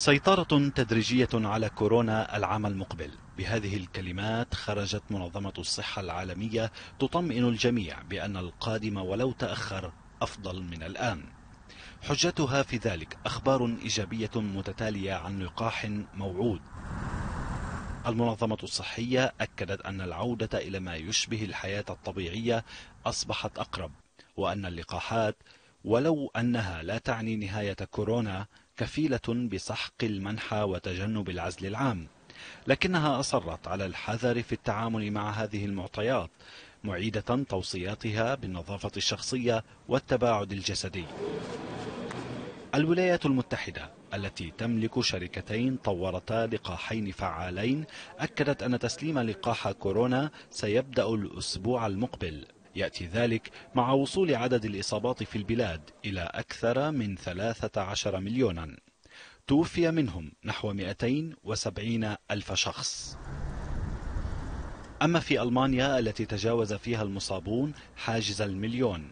سيطرة تدريجية على كورونا العام المقبل، بهذه الكلمات خرجت منظمة الصحة العالمية تطمئن الجميع بأن القادم ولو تأخر أفضل من الآن. حجتها في ذلك أخبار إيجابية متتالية عن لقاح موعود. المنظمة الصحية أكدت أن العودة إلى ما يشبه الحياة الطبيعية أصبحت أقرب، وأن اللقاحات ولو أنها لا تعني نهاية كورونا كفيلة بسحق المنحى وتجنب العزل العام، لكنها أصرت على الحذر في التعامل مع هذه المعطيات، معيدة توصياتها بالنظافة الشخصية والتباعد الجسدي. الولايات المتحدة التي تملك شركتين طورتا لقاحين فعالين أكدت أن تسليم لقاح كورونا سيبدأ الأسبوع المقبل. يأتي ذلك مع وصول عدد الإصابات في البلاد إلى أكثر من 13 مليونا، توفي منهم نحو 270 ألف شخص. أما في ألمانيا التي تجاوز فيها المصابون حاجز المليون،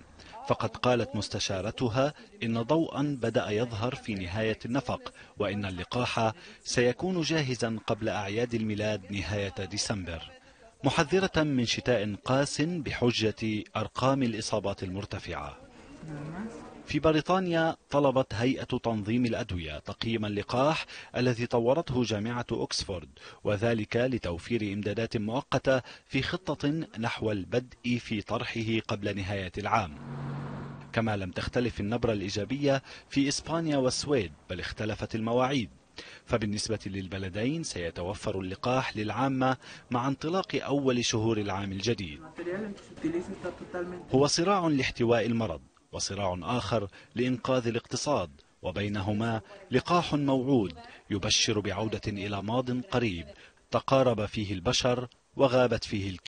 فقد قالت مستشارتها إن ضوءا بدأ يظهر في نهاية النفق، وإن اللقاح سيكون جاهزا قبل أعياد الميلاد نهاية ديسمبر، محذرة من شتاء قاس بحجة أرقام الإصابات المرتفعة. في بريطانيا طلبت هيئة تنظيم الأدوية تقييم اللقاح الذي طورته جامعة أكسفورد، وذلك لتوفير إمدادات مؤقتة في خطة نحو البدء في طرحه قبل نهاية العام. كما لم تختلف النبرة الإيجابية في إسبانيا والسويد، بل اختلفت المواعيد. فبالنسبة للبلدين سيتوفر اللقاح للعامة مع انطلاق أول شهور العام الجديد. هو صراع لاحتواء المرض، وصراع آخر لإنقاذ الاقتصاد، وبينهما لقاح موعود يبشر بعودة إلى ماض قريب تقارب فيه البشر وغابت فيه الكيمياء.